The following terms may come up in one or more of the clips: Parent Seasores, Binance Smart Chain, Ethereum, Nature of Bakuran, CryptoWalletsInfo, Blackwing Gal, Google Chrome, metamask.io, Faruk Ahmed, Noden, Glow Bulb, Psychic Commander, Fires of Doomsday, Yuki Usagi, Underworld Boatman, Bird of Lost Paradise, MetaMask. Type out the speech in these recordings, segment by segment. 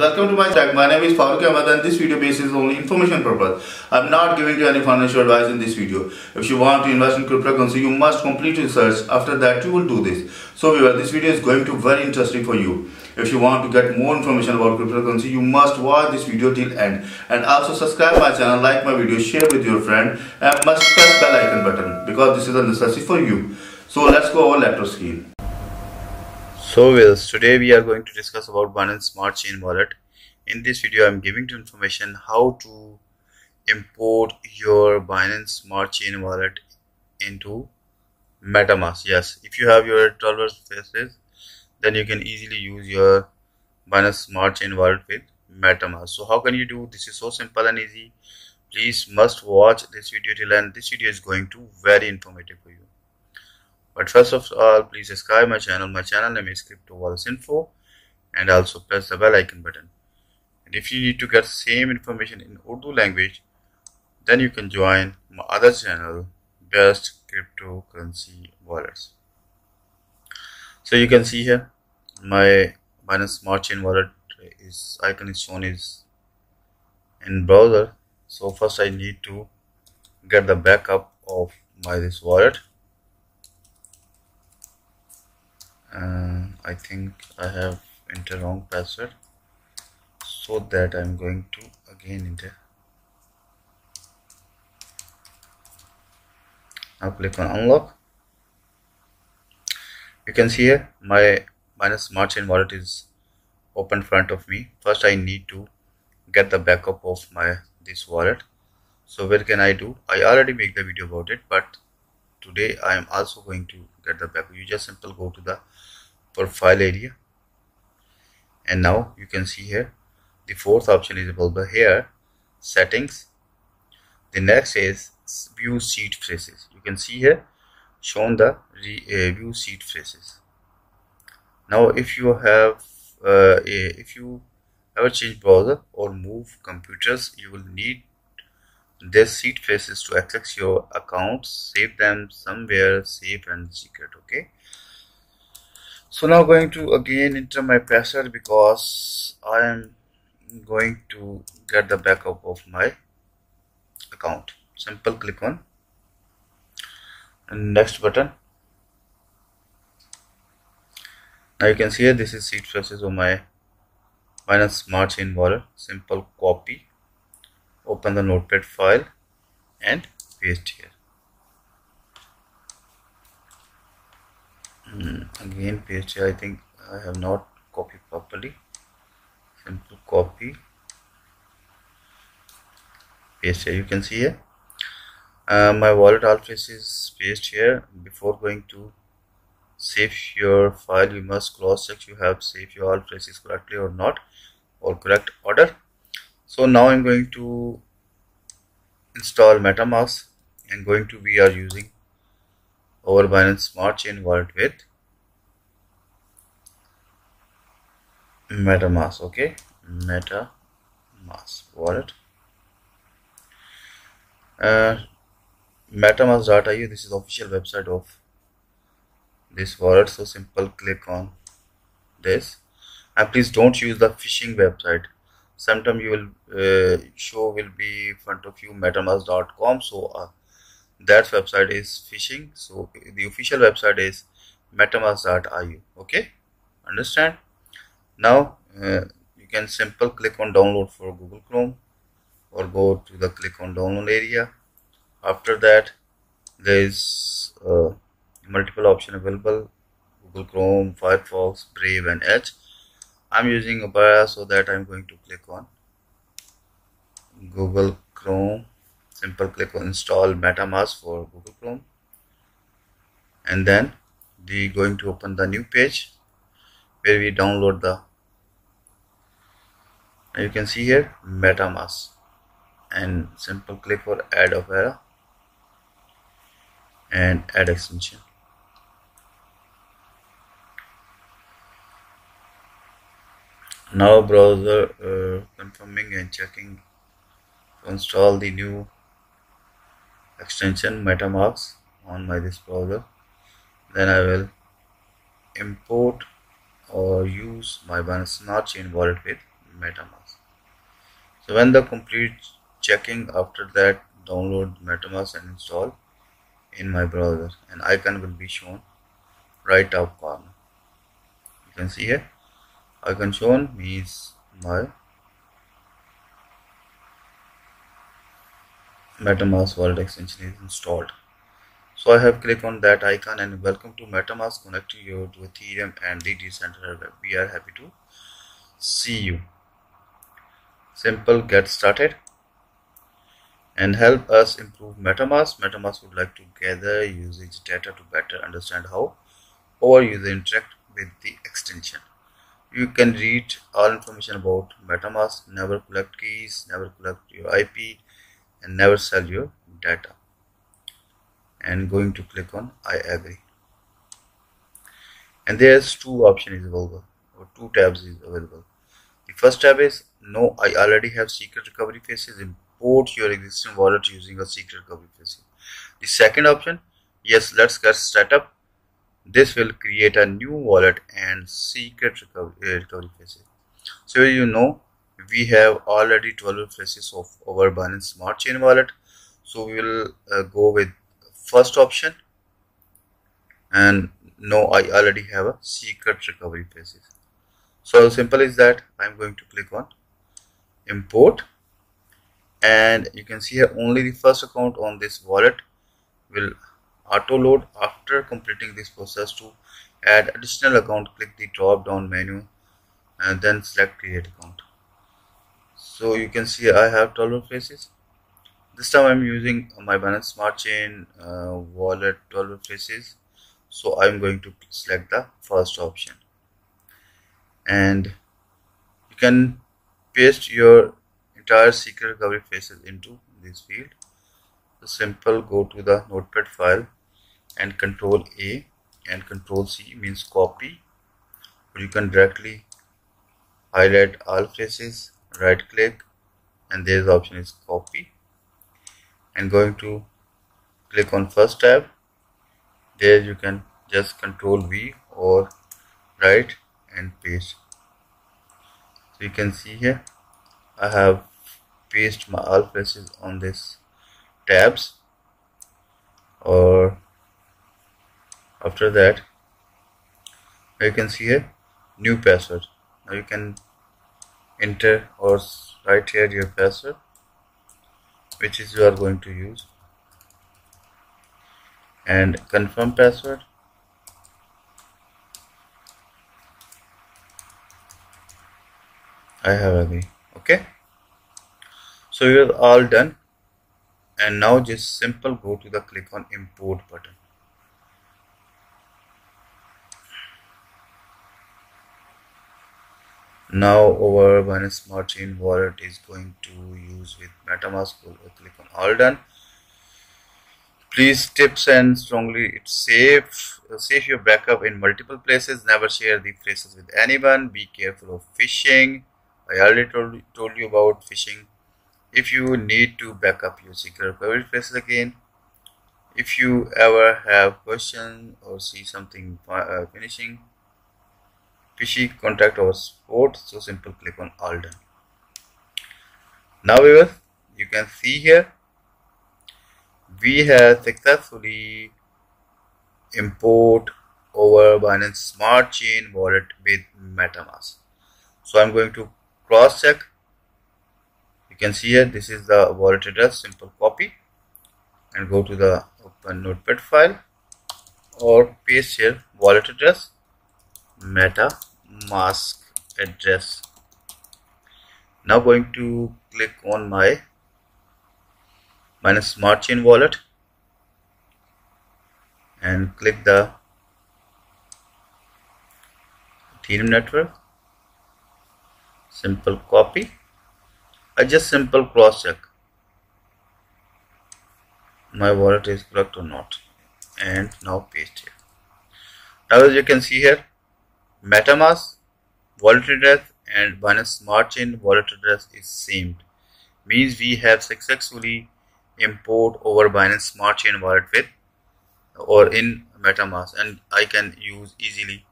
Welcome to my channel. My name is Faruk Ahmed and this video base is only information purpose. I am not giving you any financial advice in this video. If you want to invest in cryptocurrency, you must complete research. After that, you will do this. So viewer, this video is going to be very interesting for you. If you want to get more information about cryptocurrency, you must watch this video till end. And also subscribe my channel, like my video, share with your friend and must press bell icon button because this is a necessity for you. So let's go over laptop screen. So viewers, today we are going to discuss about Binance Smart Chain wallet. In this video, I am giving you information how to import your Binance Smart Chain wallet into MetaMask. Yes, if you have your 12 faces, then you can easily use your Binance Smart Chain wallet with MetaMask. So how can you do this? Is so simple and easy. Please must watch this video till end. This video is going to be very informative for you. But first of all, please subscribe my channel. My channel name is CryptoWalletsInfo, and also press the bell icon button. And if you need to get same information in Urdu language, then you can join my other channel, Best Cryptocurrency Wallets. So you can see here, my Binance Smart Chain wallet icon is shown is in browser. So first I need to get the backup of this wallet. I think I have entered wrong password, so that I'm going to again enter. Now click on unlock. You can see here my Binance Smart Chain wallet is open in front of me. First I need to get the backup of this wallet. So where can I do? I already make the video about it, but today I am also going to get the backup. You just simply go to the profile area, and now you can see here the fourth option is available here, settings. The next is view seed phrases. You can see here shown the view seed phrases. Now if you have if you ever change browser or move computers, you will need this seed phrases to access your accounts. Save them somewhere safe and secret. Okay, so now going to again enter my password because I am going to get the backup of my account. Simple click on next button. Now you can see here this is seed phrases of my Binance Smart Chain wallet. Simple copy, open the notepad file and paste here. Again paste here. I think I have not copied properly. Simple copy, paste here. You can see here my wallet address is paste here. Before going to save your file, you must cross check you have saved your addresses correctly or not, or correct order. So now I'm going to install MetaMask and we are using our Binance Smart Chain wallet with MetaMask. Okay, MetaMask wallet, metamask.io. This is official website of this wallet. So simple click on this, and please don't use the phishing website. Sometime you will will be in front of you, metamask.com. so that website is phishing. So the official website is metamask.io. okay, understand? Now you can simple click on download for Google Chrome, or go to the click on download area. After that there is multiple option available: Google Chrome, Firefox, Brave and Edge. I'm using Opera, so that I'm going to click on Google Chrome. Simple click on install MetaMask for Google Chrome, and then we going to open the new page where we download the. You can see here MetaMask, and simple click for add Opera and add extension. Now browser confirming and checking to install the new extension MetaMask on this browser. Then I will import or use my Binance Smart Chain wallet with MetaMask. So when the complete checking, after that download MetaMask and install in my browser. An icon will be shown right top corner. You can see here, icon shown means my MetaMask wallet extension is installed. So I have clicked on that icon and welcome to MetaMask, connecting you to Ethereum and the decentralized web. We are happy to see you. Simple, get started and help us improve MetaMask. MetaMask would like to gather usage data to better understand how our user interact with the extension. You can read all information about MetaMask, never collect keys, never collect your IP, and never sell your data. And going to click on I agree, and there's two options available, or two tabs is available. The first tab is no, I already have secret recovery faces, import your existing wallet using a secret recovery faces. The second option, yes, let's get set up. This will create a new wallet and secret recovery faces. So you know we have already 12 faces of our Binance Smart Chain wallet, so we will go with first option, and no, I already have a secret recovery faces. So simple is that. I'm going to click on import, and you can see here only the first account on this wallet will auto load. After completing this process, to add additional account, click the drop down menu and then select create account. So you can see I have 12 faces. This time I'm using my Binance Smart Chain wallet 12 faces. So I'm going to select the first option, and you can paste your entire secret recovery faces into this field. So simple, go to the notepad file and Control A and Control C means copy. Or you can directly highlight all faces, right click, and there's option is copy. And going to click on first tab. There you can just Control V or right and paste. So you can see here I have pasted my all faces on this tabs. Or after that you can see here new password. Now you can enter or write here your password which is you are going to use, and confirm password, I have agree. Okay, so you are all done, and now just simple go to the click on import button. Now our Binance Smart Chain wallet is going to use with MetaMask. Click on all done. Please tips and strongly it's save your backup in multiple places. Never share the faces with anyone. Be careful of phishing. I already told you about phishing. If you need to back up your secret recovery faces again, if you ever have question or see something finishing fishy, contact our support. So simple click on all done. Now viewers, you can see here we have successfully import our Binance Smart Chain wallet with MetaMask. So I'm going to cross check. You can see here this is the wallet address. Simple copy and go to the open notepad file or paste here wallet address MetaMask address. Now going to click on my Binance Smart Chain wallet and click the Ethereum network. Simple copy. I just simple cross check my wallet is correct or not, and now paste here. Now as you can see here MetaMask wallet address and Binance Smart Chain wallet address is same. Means we have successfully import our Binance Smart Chain wallet with or in MetaMask, and I can use easily.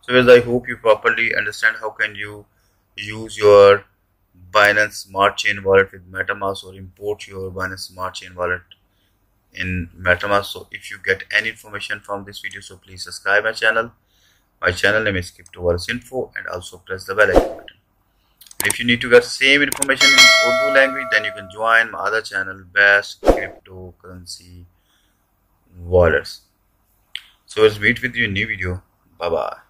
So as I hope you properly understand how can you use your Binance Smart Chain wallet with MetaMask, or import your Binance Smart Chain wallet in MetaMask. So if you get any information from this video, so please subscribe my channel. My channel name is CryptoWallets Info, and also press the bell icon button. If you need to get same information in Urdu language, then you can join my other channel, Best Cryptocurrency Wallets. So let's meet with you in new video. Bye bye.